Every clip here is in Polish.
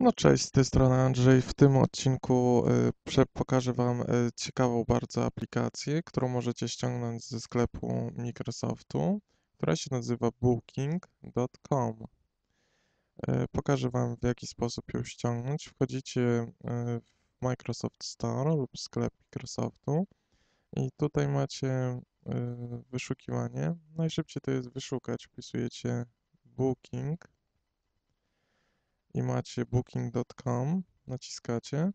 No cześć, z tej strony Andrzej. W tym odcinku pokażę Wam ciekawą bardzo aplikację, którą możecie ściągnąć ze sklepu Microsoftu, która się nazywa Booking.com. Pokażę Wam, w jaki sposób ją ściągnąć. Wchodzicie w Microsoft Store lub sklep Microsoftu i tutaj macie wyszukiwanie. Najszybciej to jest wyszukać. Wpisujecie Booking i macie Booking.com, naciskacie.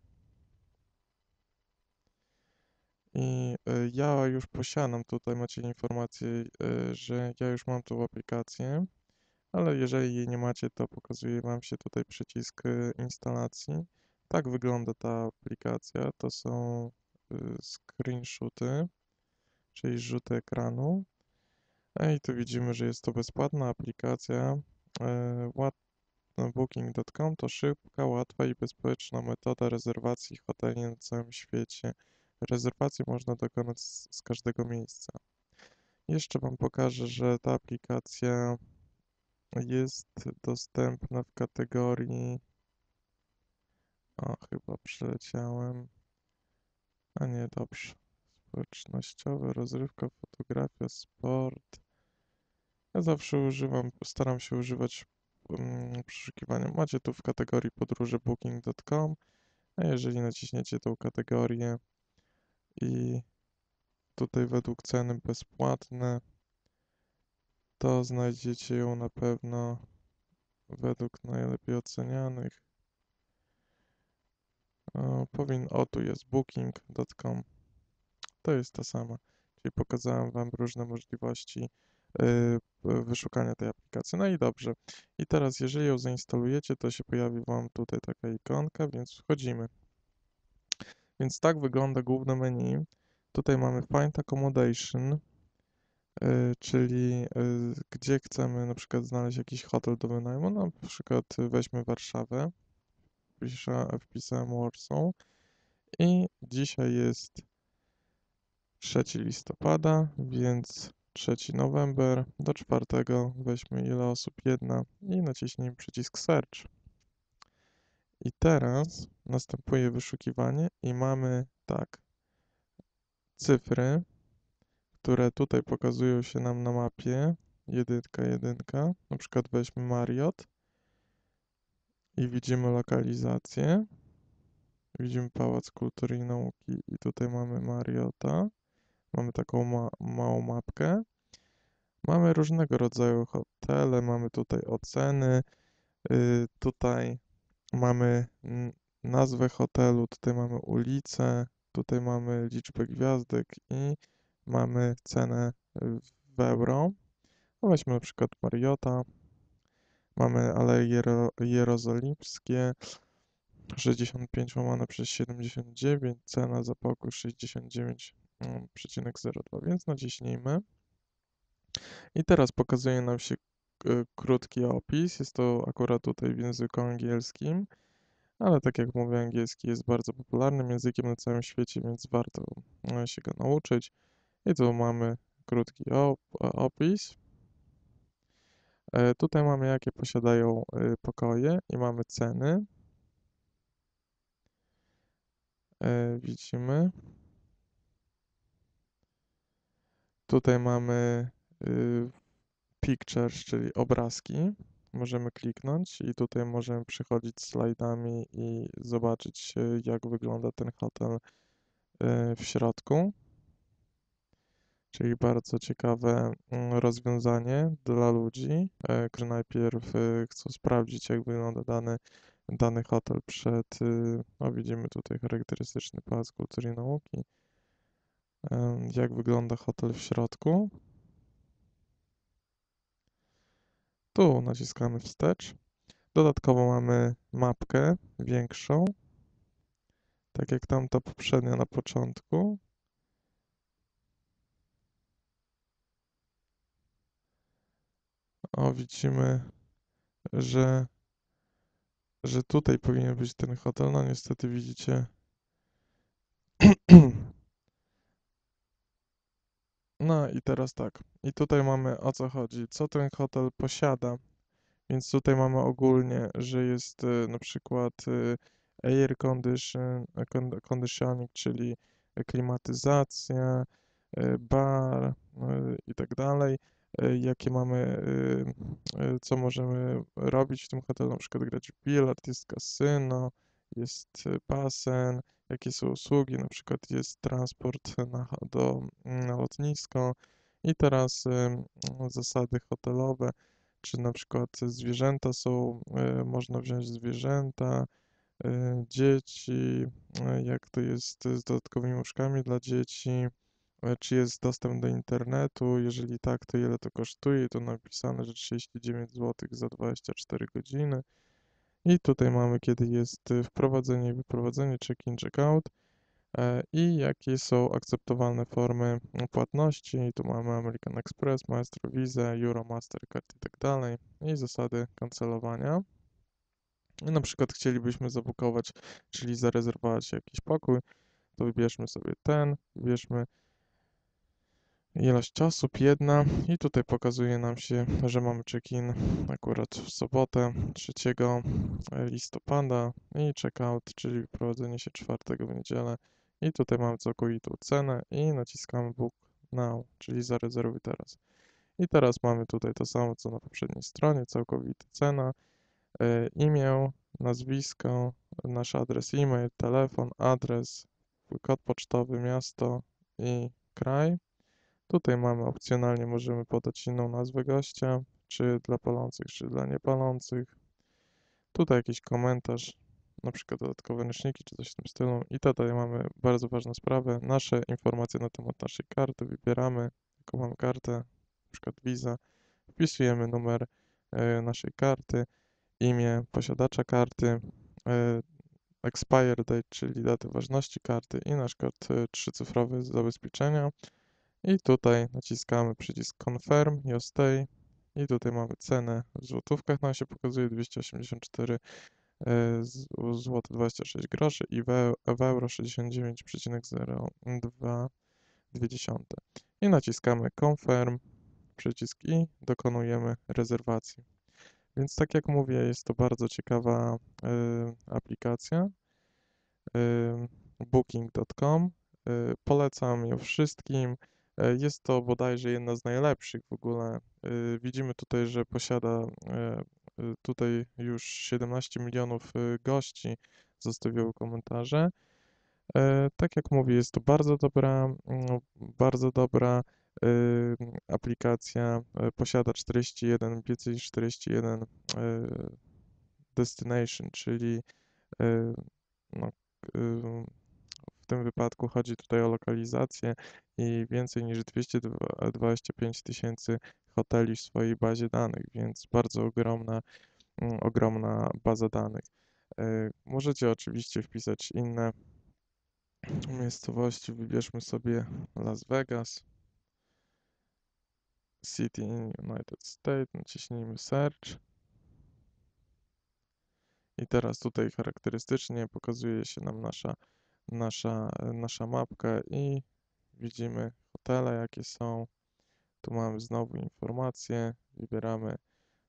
I ja już posiadam, tutaj macie informację, że ja już mam tą aplikację, ale jeżeli jej nie macie, to pokazuje Wam się tutaj przycisk instalacji. Tak wygląda ta aplikacja, to są screenshoty, czyli rzuty ekranu. I tu widzimy, że jest to bezpłatna aplikacja. Booking.com to szybka, łatwa i bezpieczna metoda rezerwacji hoteli na całym świecie. Rezerwacji można dokonać z każdego miejsca. Jeszcze Wam pokażę, że ta aplikacja jest dostępna w kategorii... chyba przeleciałem. Nie, dobrze. Społecznościowe, rozrywka, fotografia, sport. Ja zawsze używam, staram się używać przeszukiwania. Macie tu w kategorii podróże booking.com, a jeżeli naciśniecie tą kategorię i tutaj według ceny bezpłatne, to znajdziecie ją na pewno według najlepiej ocenianych. Tu jest booking.com. To jest ta sama. Czyli pokazałem Wam różne możliwości wyszukania tej aplikacji. No i dobrze. I teraz, jeżeli ją zainstalujecie, to się pojawi Wam tutaj taka ikonka, więc wchodzimy. Więc tak wygląda główne menu. Tutaj mamy Find Accommodation, czyli gdzie chcemy na przykład znaleźć jakiś hotel do wynajmu. Na przykład weźmy Warszawę. Wpisałem Warsaw. I dzisiaj jest 3 listopada, więc 3 november, do 4 weźmy ile osób, 1 i naciśnijmy przycisk search. I teraz następuje wyszukiwanie i mamy tak cyfry, które tutaj pokazują się nam na mapie, 1, 1, na przykład weźmy Marriott i widzimy lokalizację, widzimy Pałac Kultury i Nauki i tutaj mamy Marriotta. Mamy taką małą mapkę. Mamy różnego rodzaju hotele, mamy tutaj oceny, tutaj mamy nazwę hotelu, tutaj mamy ulicę, tutaj mamy liczbę gwiazdek i mamy cenę w euro. No weźmy na przykład Marriotta. Mamy Aleje Jerozolimskie 65/79, cena za pokój 69,02, więc naciśnijmy. I teraz pokazuje nam się krótki opis. Jest to akurat tutaj w języku angielskim, ale tak jak mówię, angielski jest bardzo popularnym językiem na całym świecie, więc warto się go nauczyć. I tu mamy krótki opis. Tutaj mamy jakie posiadają pokoje i mamy ceny. Widzimy. Tutaj mamy pictures, czyli obrazki. Możemy kliknąć i tutaj możemy przychodzić slajdami i zobaczyć, jak wygląda ten hotel w środku. Czyli bardzo ciekawe rozwiązanie dla ludzi, którzy najpierw chcą sprawdzić, jak wygląda dany hotel przed... widzimy tutaj charakterystyczny Pałac Kultury i Nauki. Jak wygląda hotel w środku. Tu naciskamy wstecz. Dodatkowo mamy mapkę większą, tak jak tamta poprzednia na początku. Widzimy, że tutaj powinien być ten hotel. No niestety widzicie... No i teraz tak, i tutaj mamy o co chodzi, co ten hotel posiada, Więc tutaj mamy ogólnie, że jest na przykład air conditioning, czyli klimatyzacja, bar i tak dalej. Jakie mamy, co możemy robić w tym hotelu, na przykład grać w bilard, jest kasyno, jest basen, jakie są usługi, na przykład jest transport na lotnisko. I teraz zasady hotelowe, czy na przykład zwierzęta są, można wziąć zwierzęta, dzieci, jak to jest z dodatkowymi łóżkami dla dzieci, czy jest dostęp do internetu, jeżeli tak, to ile to kosztuje, to napisane, że 39 zł za 24 godziny. I tutaj mamy, kiedy jest wprowadzenie i wyprowadzenie, check-in, check-out i jakie są akceptowalne formy płatności. I tu mamy American Express, Maestro, Visa, Euro, Mastercard i tak dalej. I zasady kancelowania. I na przykład chcielibyśmy zabukować, czyli zarezerwować jakiś pokój, to wybierzmy sobie ten, wybierzmy ilość osób, jedna, i tutaj pokazuje nam się, że mamy check-in akurat w sobotę 3 listopada i check-out, czyli wyprowadzenie się 4 w niedzielę, i tutaj mamy całkowitą cenę i naciskamy Book Now, czyli zarezerwuj teraz. I teraz mamy tutaj to samo, co na poprzedniej stronie, całkowita cena, imię, nazwisko, nasz adres e-mail, telefon, adres, kod pocztowy, miasto i kraj. Tutaj mamy opcjonalnie, możemy podać inną nazwę gościa, czy dla palących, czy dla niepalących. Tutaj jakiś komentarz, na przykład dodatkowe ręczniki, czy coś w tym stylu. I tutaj mamy bardzo ważną sprawę, nasze informacje na temat naszej karty. Wybieramy, jaką mamy kartę, na przykład Visa. Wpisujemy numer naszej karty, imię posiadacza karty, expire date, czyli datę ważności karty i nasz kod 3-cyfrowy z zabezpieczenia. I tutaj naciskamy przycisk Confirm, Your Stay, i tutaj mamy cenę w złotówkach, nam się pokazuje 284 zł 26 groszy i w euro 69,02. I naciskamy Confirm, przycisk i dokonujemy rezerwacji. Więc tak jak mówię, jest to bardzo ciekawa aplikacja Booking.com. Polecam ją wszystkim. Jest to bodajże jedna z najlepszych w ogóle. Widzimy tutaj, że posiada tutaj już 17 milionów gości zostawiło komentarze. Tak jak mówię, jest to bardzo dobra aplikacja. Posiada 41 destination, czyli no, w tym wypadku chodzi tutaj o lokalizację i więcej niż 225 000 hoteli w swojej bazie danych, więc bardzo ogromna baza danych. Możecie oczywiście wpisać inne miejscowości, wybierzmy sobie Las Vegas, City in United States, naciśnijmy Search. I teraz tutaj charakterystycznie pokazuje się nam nasza mapka i widzimy hotele, jakie są. Tu mamy znowu informacje, wybieramy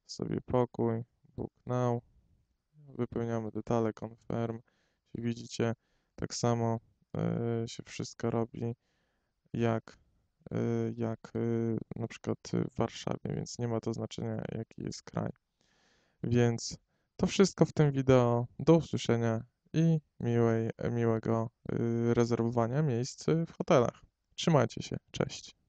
sobie pokój, Book Now, wypełniamy detale, Confirm. Widzicie, tak samo się wszystko robi jak na przykład w Warszawie, więc nie ma to znaczenia, jaki jest kraj. Więc to wszystko w tym wideo. Do usłyszenia i miłego rezerwowania miejsc w hotelach. Trzymajcie się, cześć.